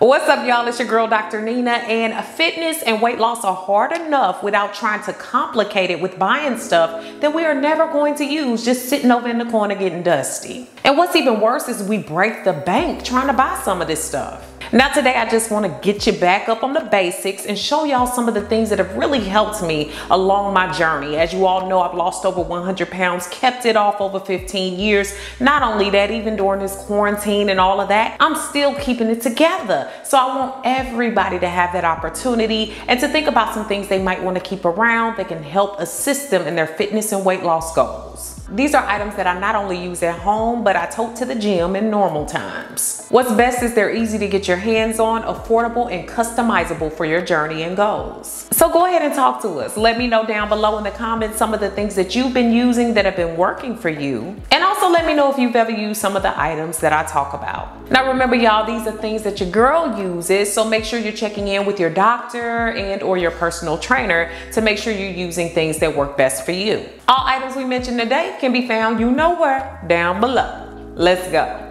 What's up, y'all? It's your girl, Dr. Nina, and fitness and weight loss are hard enough without trying to complicate it with buying stuff that we are never going to use, just sitting over in the corner getting dusty. And what's even worse is we break the bank trying to buy some of this stuff. Now today, I just want to get you back up on the basics and show y'all some of the things that have really helped me along my journey. As you all know, I've lost over 100 pounds, kept it off over 15 years. Not only that, even during this quarantine and all of that, I'm still keeping it together. So I want everybody to have that opportunity and to think about some things they might want to keep around that can help assist them in their fitness and weight loss goals. These are items that I not only use at home, but I tote to the gym in normal times. What's best is they're easy to get your hands on, affordable, and customizable for your journey and goals. So go ahead and talk to us. Let me know down below in the comments some of the things that you've been using that have been working for you. And also let me know if you've ever used some of the items that I talk about. Now remember, y'all, these are things that your girl uses, so make sure you're checking in with your doctor and or your personal trainer to make sure you're using things that work best for you. All items we mentioned today can be found, you know where, down below. Let's go.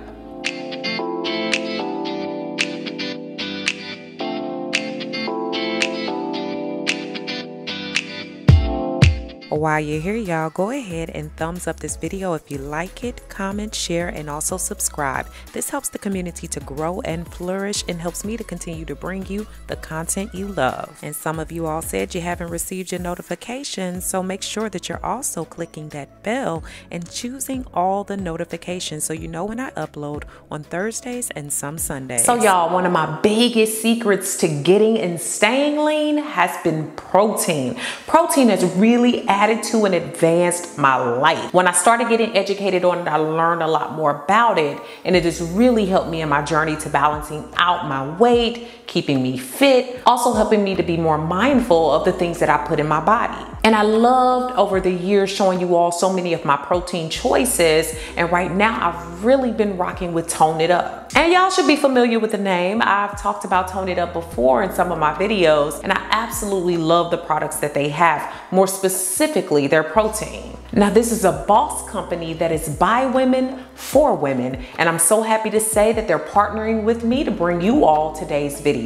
While you're here, y'all, go ahead and thumbs up this video if you like it, comment, share, and also subscribe. This helps the community to grow and flourish and helps me to continue to bring you the content you love. And some of you all said you haven't received your notifications, so make sure that you're also clicking that bell and choosing all the notifications so you know when I upload on Thursdays and some Sundays. So y'all, one of my biggest secrets to getting and staying lean has been protein. Protein has really added to and advanced my life. When I started getting educated on it, I learned a lot more about it, and it has really helped me in my journey to balancing out my weight, keeping me fit, also helping me to be more mindful of the things that I put in my body. And I loved over the years showing you all so many of my protein choices, and right now I've really been rocking with Tone It Up. And y'all should be familiar with the name. I've talked about Tone It Up before in some of my videos, and I absolutely love the products that they have, more specifically their protein. Now this is a boss company that is by women for women, and I'm so happy to say that they're partnering with me to bring you all today's video.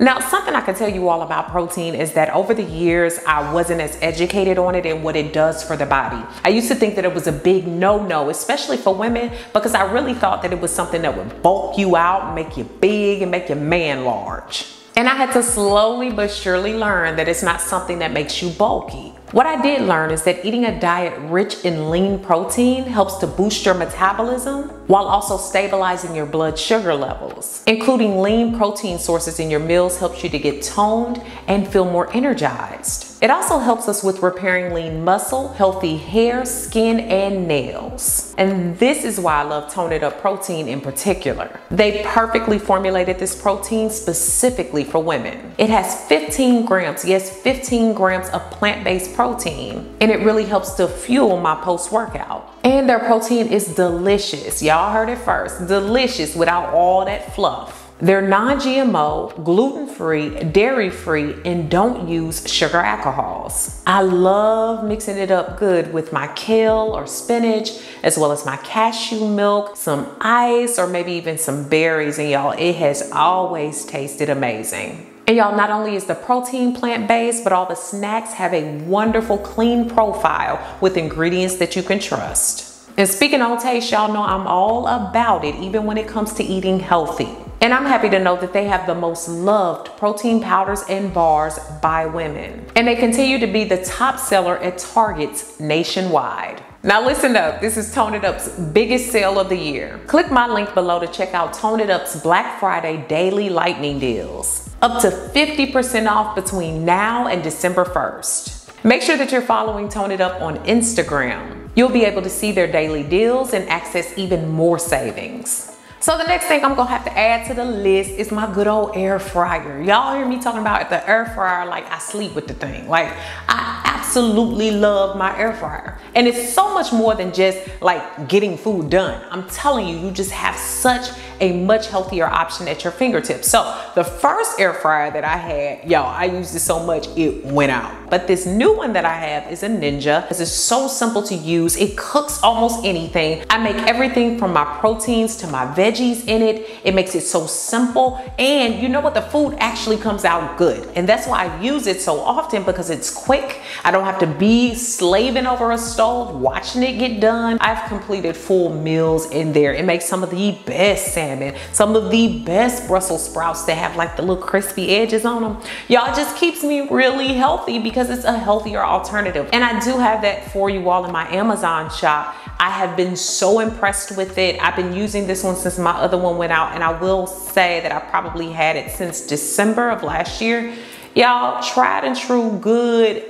Now, something I can tell you all about protein is that over the years, I wasn't as educated on it and what it does for the body. I used to think that it was a big no-no, especially for women, because I really thought that it was something that would bulk you out, make you big, and make you man large. And I had to slowly but surely learn that it's not something that makes you bulky. What I did learn is that eating a diet rich in lean protein helps to boost your metabolism while also stabilizing your blood sugar levels. Including lean protein sources in your meals helps you to get toned and feel more energized. It also helps us with repairing lean muscle, healthy hair, skin, and nails. And this is why I love Tone It Up protein in particular. They perfectly formulated this protein specifically for women. It has 15 grams, yes, 15 grams of plant-based protein, and it really helps to fuel my post-workout. And their protein is delicious. Y'all heard it first, delicious without all that fluff. They're non-GMO, gluten-free, dairy-free, and don't use sugar alcohols. I love mixing it up good with my kale or spinach, as well as my cashew milk, some ice, or maybe even some berries, and y'all, it has always tasted amazing. And y'all, not only is the protein plant-based, but all the snacks have a wonderful clean profile with ingredients that you can trust. And speaking on taste, y'all know I'm all about it, even when it comes to eating healthy. And I'm happy to know that they have the most loved protein powders and bars by women. And they continue to be the top seller at Targets nationwide. Now listen up, this is Tone It Up's biggest sale of the year. Click my link below to check out Tone It Up's Black Friday Daily Lightning Deals. Up to 50% off between now and December 1st. Make sure that you're following Tone It Up on Instagram. You'll be able to see their daily deals and access even more savings. So the next thing I'm gonna have to add to the list is my good old air fryer. Y'all hear me talking about the air fryer like I sleep with the thing. Like, I absolutely love my air fryer. And it's so much more than just like getting food done. I'm telling you, you just have such a much healthier option at your fingertips. So the first air fryer that I had, y'all, I used it so much it went out. But this new one that I have is a Ninja because it's so simple to use. It cooks almost anything. I make everything from my proteins to my veggies in it. It makes it so simple, and you know what, the food actually comes out good. And that's why I use it so often, because it's quick. I don't have to be slaving over a stove, watching it get done. I've completed full meals in there. It makes some of the best salmon, some of the best Brussels sprouts that have like the little crispy edges on them. Y'all, it just keeps me really healthy because it's a healthier alternative. And I do have that for you all in my Amazon shop. I have been so impressed with it. I've been using this one since my other one went out, and I will say that I probably had it since December of last year. Y'all, tried and true, good.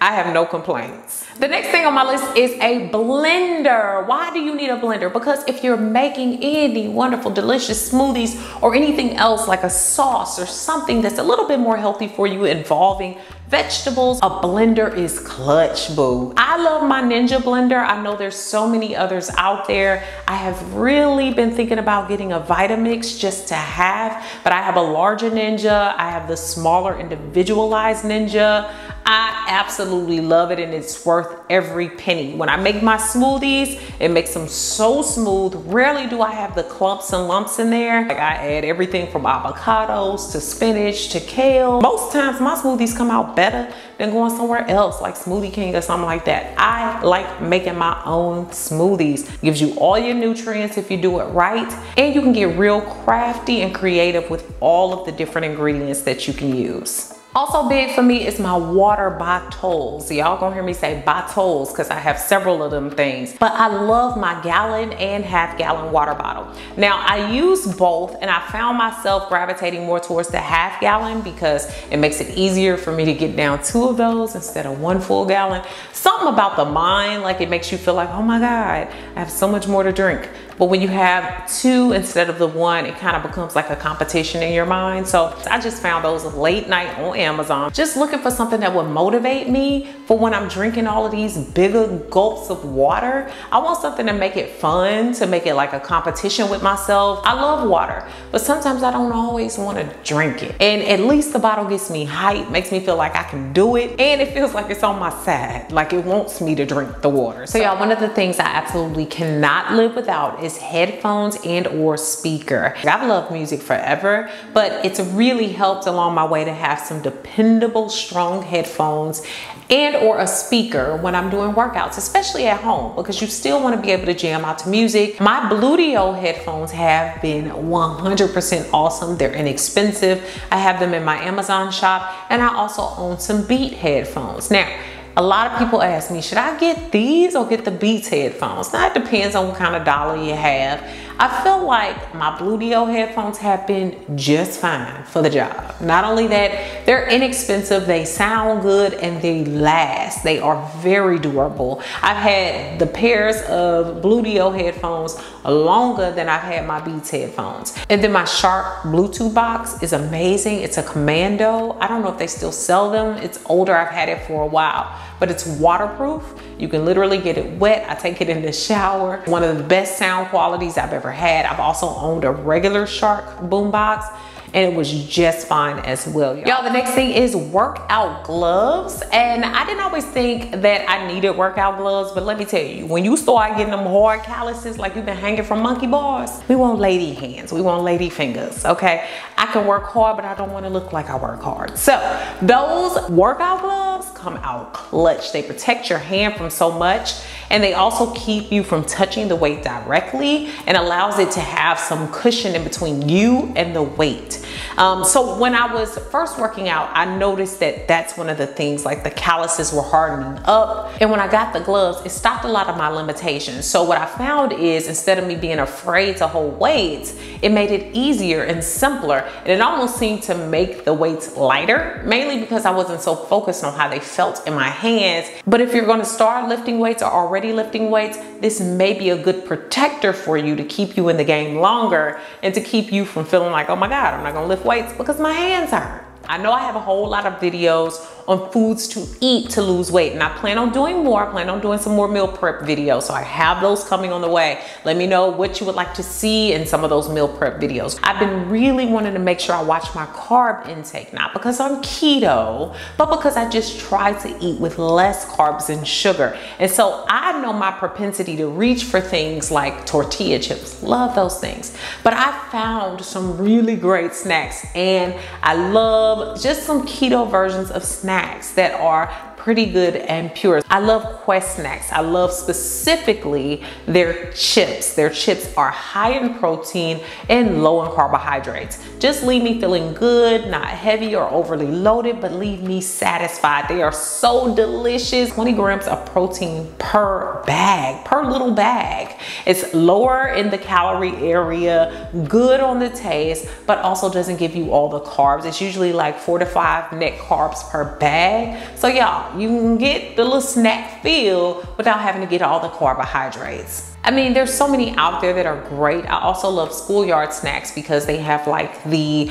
I have no complaints. The next thing on my list is a blender. Why do you need a blender? Because if you're making any wonderful, delicious smoothies or anything else like a sauce or something that's a little bit more healthy for you involving vegetables, a blender is clutch, boo. I love my Ninja blender. I know there's so many others out there. I have really been thinking about getting a Vitamix just to have, but I have a larger Ninja. I have the smaller individualized Ninja. I absolutely love it, and it's worth every penny. When I make my smoothies, it makes them so smooth. Rarely do I have the clumps and lumps in there. Like, I add everything from avocados to spinach to kale. Most times my smoothies come out better than going somewhere else like Smoothie King or something like that. I like making my own smoothies. Gives you all your nutrients if you do it right, and you can get real crafty and creative with all of the different ingredients that you can use. Also big for me is my water bottles. Y'all gonna hear me say bottles because I have several of them things. But I love my gallon and half gallon water bottle. Now I use both, and I found myself gravitating more towards the half gallon because it makes it easier for me to get down two of those instead of one full gallon. Something about the mind, like it makes you feel like, oh my God, I have so much more to drink. But when you have two instead of the one, it kind of becomes like a competition in your mind. So I just found those late night on Amazon, just looking for something that would motivate me for when I'm drinking all of these bigger gulps of water. I want something to make it fun, to make it like a competition with myself. I love water, but sometimes I don't always want to drink it. And at least the bottle gets me hyped, makes me feel like I can do it. And it feels like it's on my side, like it wants me to drink the water. So y'all, one of the things I absolutely cannot live without is headphones and or speaker. I've loved music forever, but it's really helped along my way to have some dependable, strong headphones and or a speaker when I'm doing workouts, especially at home, because you still want to be able to jam out to music. My BlueDio headphones have been 100% awesome. They're inexpensive. I have them in my Amazon shop, and I also own some Beats headphones. Now, a lot of people ask me, should I get these or get the Beats headphones? Now, it depends on what kind of dollar you have. I feel like my BlueDio headphones have been just fine for the job. Not only that, they're inexpensive, they sound good, and they last. They are very durable. I've had the pairs of BlueDio headphones longer than I've had my Beats headphones. And then my Sharp Bluetooth box is amazing. It's a Commando. I don't know if they still sell them. It's older, I've had it for a while, but it's waterproof. You can literally get it wet. I take it in the shower. One of the best sound qualities I've ever had. I've also owned a regular Shark boombox, and it was just fine as well. Y'all, the next thing is workout gloves. And I didn't always think that I needed workout gloves, but let me tell you, when you start getting them hard calluses like you've been hanging from monkey bars, we want lady hands, we want lady fingers, okay? I can work hard, but I don't wanna look like I work hard. So those workout gloves come out clutch. They protect your hand from so much, and they also keep you from touching the weight directly and allows it to have some cushion in between you and the weight. So when I was first working out, I noticed that that's one of the things, like the calluses were hardening up. And when I got the gloves, it stopped a lot of my limitations. So what I found is, instead of me being afraid to hold weights, it made it easier and simpler. And it almost seemed to make the weights lighter, mainly because I wasn't so focused on how they felt in my hands. But if you're gonna start lifting weights or already lifting weights, this may be a good protector for you to keep you in the game longer and to keep you from feeling like, oh my God, I'm not gonna lift weights because my hands hurt. I know I have a whole lot of videos on foods to eat to lose weight. And I plan on doing more. I plan on doing some more meal prep videos. So I have those coming on the way. Let me know what you would like to see in some of those meal prep videos. I've been really wanting to make sure I watch my carb intake, not because I'm keto, but because I just try to eat with less carbs and sugar. And so I know my propensity to reach for things like tortilla chips, love those things. But I found some really great snacks, and I love just some keto versions of snacks that are pretty good and pure. I love Quest snacks. I love specifically their chips. Their chips are high in protein and low in carbohydrates. Just leave me feeling good, not heavy or overly loaded, but leave me satisfied. They are so delicious. 20 grams of protein per bag, per little bag. It's lower in the calorie area, good on the taste, but also doesn't give you all the carbs. It's usually like 4 to 5 net carbs per bag. So y'all, you can get the little snack feel without having to get all the carbohydrates. I mean, there's so many out there that are great. I also love Schoolyard snacks because they have like the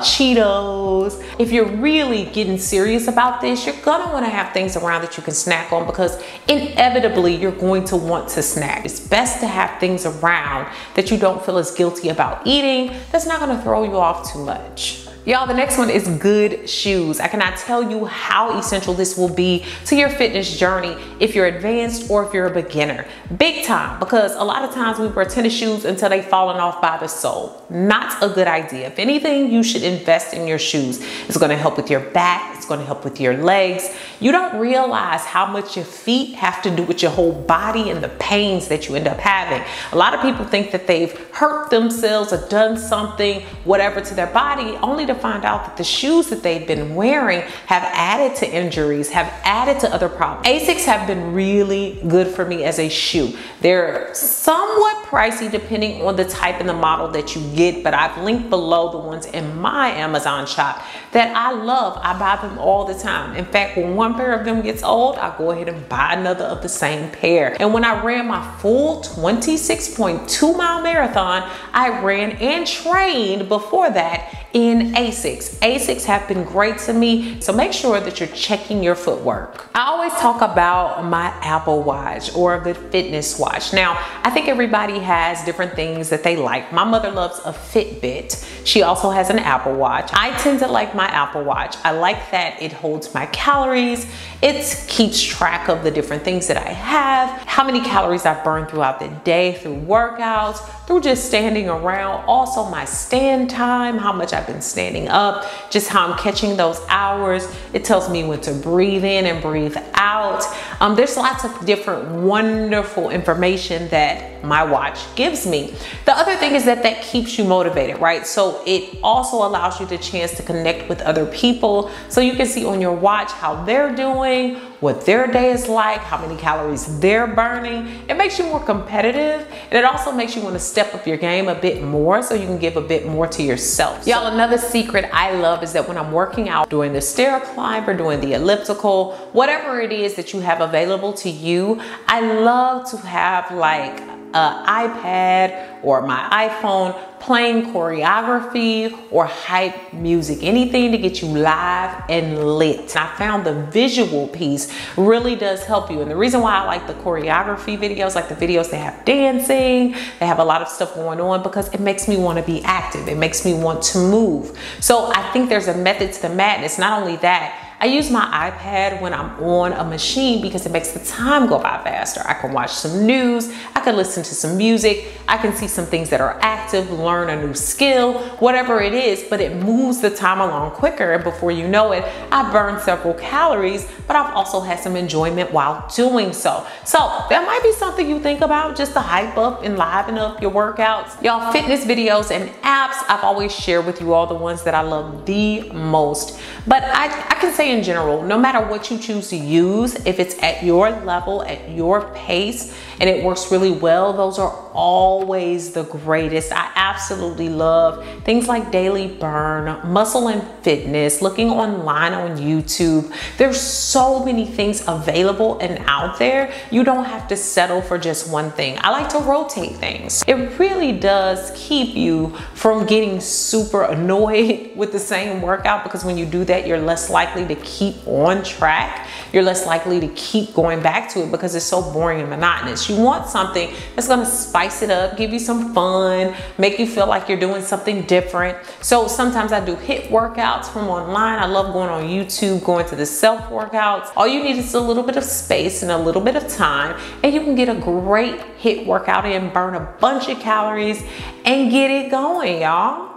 Cheetos. If you're really getting serious about this, you're gonna wanna have things around that you can snack on, because inevitably you're going to want to snack. It's best to have things around that you don't feel as guilty about eating. That's not gonna throw you off too much. Y'all, the next one is good shoes. I cannot tell you how essential this will be to your fitness journey if you're advanced or if you're a beginner. Big time, because a lot of times we wear tennis shoes until they've fallen off by the sole. Not a good idea. If anything, you should invest in your shoes. It's gonna help with your back. It's gonna help with your legs. You don't realize how much your feet have to do with your whole body and the pains that you end up having. A lot of people think that they've hurt themselves or done something, whatever, to their body, only to find out that the shoes that they've been wearing have added to injuries, have added to other problems. ASICs have been really good for me as a shoe. They're somewhat pricey depending on the type and the model that you get, but I've linked below the ones in my Amazon shop that I love. I buy them all the time. In fact, when one pair of them gets old, I go ahead and buy another of the same pair. And when I ran my full 26.2-mile marathon, I ran and trained before that in ASICs. ASICs have been great to me, so make sure that you're checking your footwork. I always talk about my Apple Watch or a good fitness watch. Now, I think everybody has different things that they like. My mother loves a Fitbit. She also has an Apple Watch. I tend to like my Apple Watch. I like that it holds my calories. It keeps track of the different things that I have, how many calories I burn throughout the day through workouts, through just standing around, also my stand time, how much I've been standing up, just how I'm catching those hours. It tells me when to breathe in and breathe out. There's lots of different wonderful information that my watch gives me. The other thing is that keeps you motivated, right? So it also allows you the chance to connect with other people. So you can see on your watch how they're doing, what their day is like, how many calories they're burning. It makes you more competitive, and it also makes you want to step up your game a bit more so you can give a bit more to yourself. Y'all, another secret I love is that when I'm working out, doing the stair climb or doing the elliptical, whatever it is that you have available to you, I love to have like an iPad or my iPhone playing choreography or hype music, anything to get you live and lit. I found the visual piece really does help you. And the reason why I like the choreography videos, like the videos that have dancing, they have a lot of stuff going on, because it makes me want to be active. It makes me want to move. So I think there's a method to the madness. Not only that, I use my iPad when I'm on a machine because it makes the time go by faster. I can watch some news, I can listen to some music, I can see some things that are active, learn a new skill, whatever it is, but it moves the time along quicker, and before you know it, I burn several calories, but I've also had some enjoyment while doing so. So that might be something you think about, just to hype up and liven up your workouts. Y'all, fitness videos and apps, I've always shared with you all the ones that I love the most, but I can say in general, no matter what you choose to use, if it's at your level, at your pace, and it works really well, those are always the greatest. I absolutely love things like Daily Burn, Muscle and Fitness, looking online on YouTube. There's so many things available and out there. You don't have to settle for just one thing. I like to rotate things. It really does keep you from getting super annoyed with the same workout, because when you do that, you're less likely to keep on track. You're less likely to keep going back to it because it's so boring and monotonous. You want something that's gonna spice it up, give you some fun, make you feel like you're doing something different. So sometimes I do HIIT workouts from online. I love going on YouTube, going to the self-workouts. All you need is a little bit of space and a little bit of time, and you can get a great HIIT workout in, burn a bunch of calories, and get it going, y'all.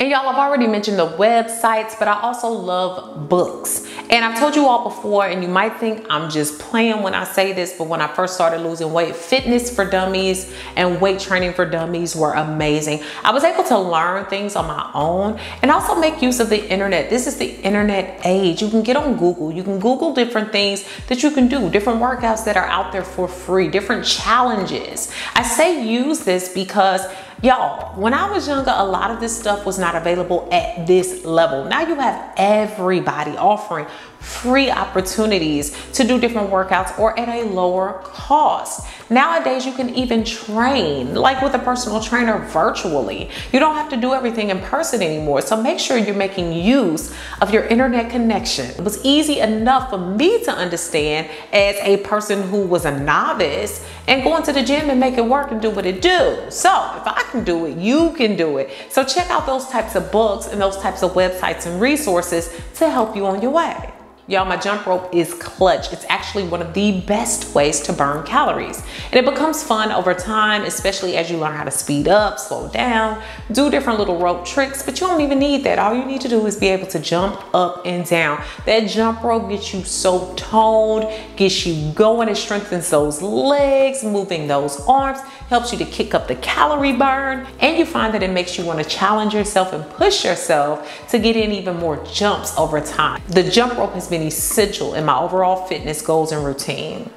And y'all, I've already mentioned the websites, but I also love books. And I've told you all before, and you might think I'm just playing when I say this, but when I first started losing weight, Fitness for Dummies and Weight Training for Dummies were amazing. I was able to learn things on my own and also make use of the internet. This is the internet age. You can get on Google. You can Google different things that you can do, different workouts that are out there for free, different challenges. I say use this because y'all, when I was younger, a lot of this stuff was not available at this level. Now you have everybody offering free opportunities to do different workouts or at a lower cost. Nowadays, you can even train, like with a personal trainer, virtually. You don't have to do everything in person anymore. So make sure you're making use of your internet connection. It was easy enough for me to understand as a person who was a novice and going to the gym and make it work and do what it do. So if I can do it, you can do it. So check out those types of books and those types of websites and resources to help you on your way. Y'all, my jump rope is clutch. It's actually one of the best ways to burn calories. And it becomes fun over time, especially as you learn how to speed up, slow down, do different little rope tricks, but you don't even need that. All you need to do is be able to jump up and down. That jump rope gets you so toned, gets you going. It strengthens those legs, moving those arms, helps you to kick up the calorie burn. And you find that it makes you want to challenge yourself and push yourself to get in even more jumps over time. The jump rope has been essential in my overall fitness goals and routine.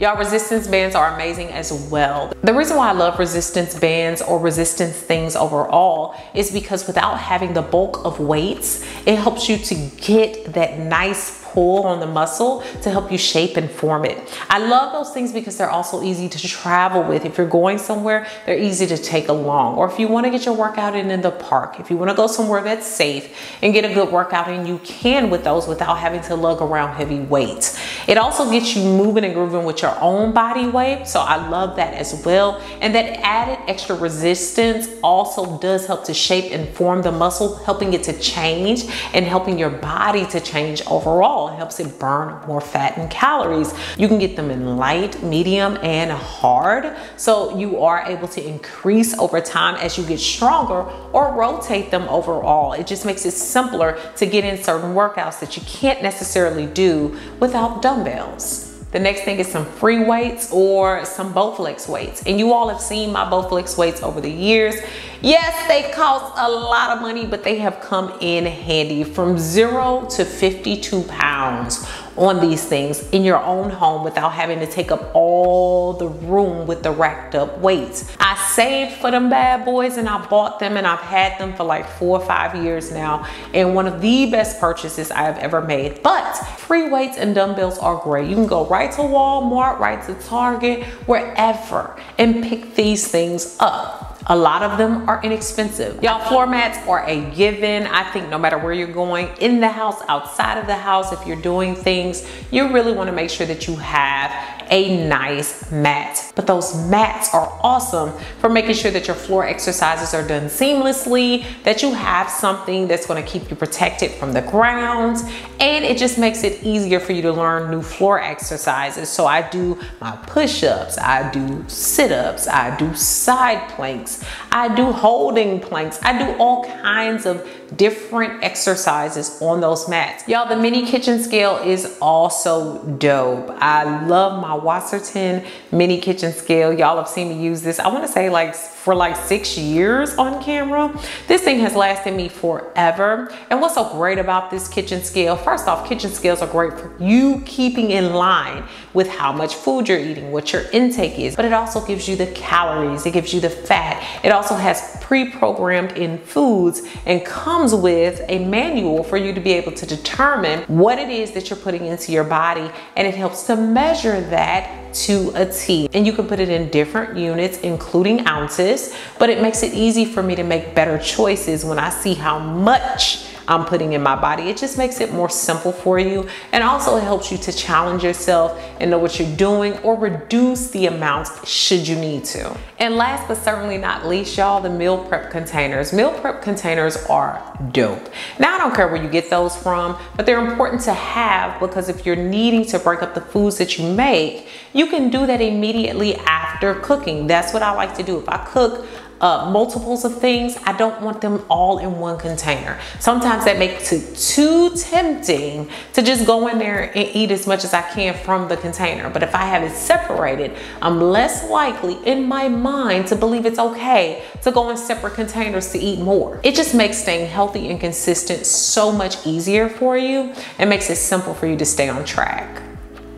Y'all, resistance bands are amazing as well. The reason why I love resistance bands or resistance things overall is because without having the bulk of weights, it helps you to get that nice pull on the muscle to help you shape and form it. I love those things because they're also easy to travel with. If you're going somewhere, they're easy to take along. Or if you want to get your workout in the park, if you want to go somewhere that's safe and get a good workout in, you can with those without having to lug around heavy weights. It also gets you moving and grooving with your own body weight. So I love that as well. And that added extra resistance also does help to shape and form the muscle, helping it to change and helping your body to change overall. It helps it burn more fat and calories. You can get them in light, medium, and hard. So you are able to increase over time as you get stronger or rotate them overall. It just makes it simpler to get in certain workouts that you can't necessarily do without dumbbells. The next thing is some free weights or some Bowflex weights. And you all have seen my Bowflex weights over the years. Yes, they cost a lot of money, but they have come in handy. From 0 to 52 pounds on these things in your own home without having to take up all the room with the racked up weights. I saved for them bad boys and I bought them, and I've had them for like 4 or 5 years now. And one of the best purchases I have ever made. But free weights and dumbbells are great. You can go right to Walmart, right to Target, wherever, and pick these things up. A lot of them are inexpensive. Y'all, floor mats are a given. I think no matter where you're going, in the house, outside of the house, if you're doing things, you really want to make sure that you have a nice mat. But those mats are awesome for making sure that your floor exercises are done seamlessly, that you have something that's going to keep you protected from the ground, and it just makes it easier for you to learn new floor exercises. So I do my push-ups, I do sit-ups, I do side planks, I do holding planks. I do all kinds of different exercises on those mats. Y'all, the mini kitchen scale is also dope. I love my Wasserton mini kitchen scale. Y'all have seen me use this, I want to say like for like 6 years on camera. This thing has lasted me forever. And what's so great about this kitchen scale? First off, kitchen scales are great for you keeping in line with how much food you're eating, what your intake is, but it also gives you the calories, it gives you the fat. It also has pre-programmed in foods and comes with a manual for you to be able to determine what it is that you're putting into your body, and it helps to measure that to a T. And you can put it in different units, including ounces, but it makes it easy for me to make better choices when I see how much I'm putting in my body. It just makes it more simple for you, and also it helps you to challenge yourself and know what you're doing or reduce the amounts should you need to. And last but certainly not least, y'all, the meal prep containers. Meal prep containers are dope. Now I don't care where you get those from, but they're important to have because if you're needing to break up the foods that you make, you can do that immediately after cooking. That's what I like to do. If I cook multiples of things, I don't want them all in one container. Sometimes that makes it too tempting to just go in there and eat as much as I can from the container. But if I have it separated, I'm less likely in my mind to believe it's okay to go in separate containers to eat more. It just makes staying healthy and consistent so much easier for you and makes it simple for you to stay on track.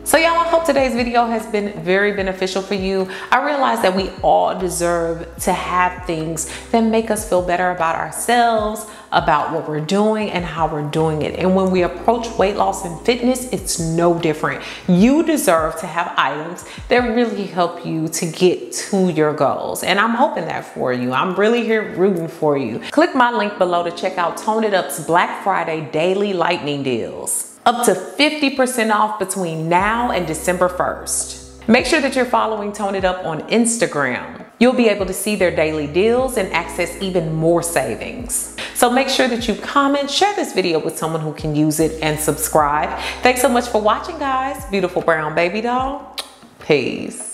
So y'all, I hope today's video has been very beneficial for you. I realize that we all deserve to have things that make us feel better about ourselves, about what we're doing and how we're doing it. And when we approach weight loss and fitness, it's no different. You deserve to have items that really help you to get to your goals. And I'm hoping that for you. I'm really here rooting for you. Click my link below to check out Tone It Up's Black Friday Daily Lightning Deals. Up to 50% off between now and December 1st. Make sure that you're following Tone It Up on Instagram. You'll be able to see their daily deals and access even more savings. So make sure that you comment, share this video with someone who can use it, and subscribe. Thanks so much for watching, guys. Beautiful brown baby doll. Peace.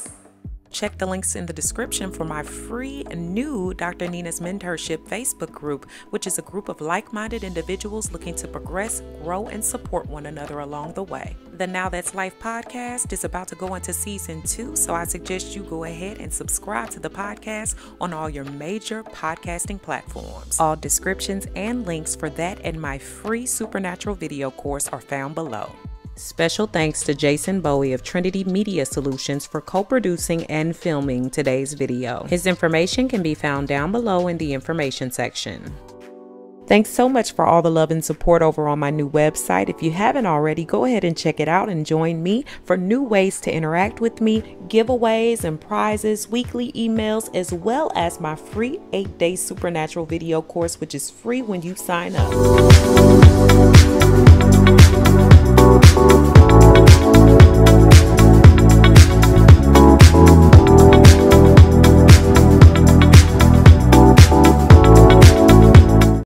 Check the links in the description for my free new Dr. Nina's Mentorship Facebook group, which is a group of like-minded individuals looking to progress, grow, and support one another along the way. The Now That's Life podcast is about to go into season 2, so I suggest you go ahead and subscribe to the podcast on all your major podcasting platforms. All descriptions and links for that and my free supernatural video course are found below. Special thanks to Jason Bowie of Trinity Media Solutions for co-producing and filming today's video. His information can be found down below in the information section. Thanks so much for all the love and support over on my new website. If you haven't already, go ahead and check it out and join me for new ways to interact with me, giveaways and prizes, weekly emails, as well as my free 8-day supernatural video course, which is free when you sign up.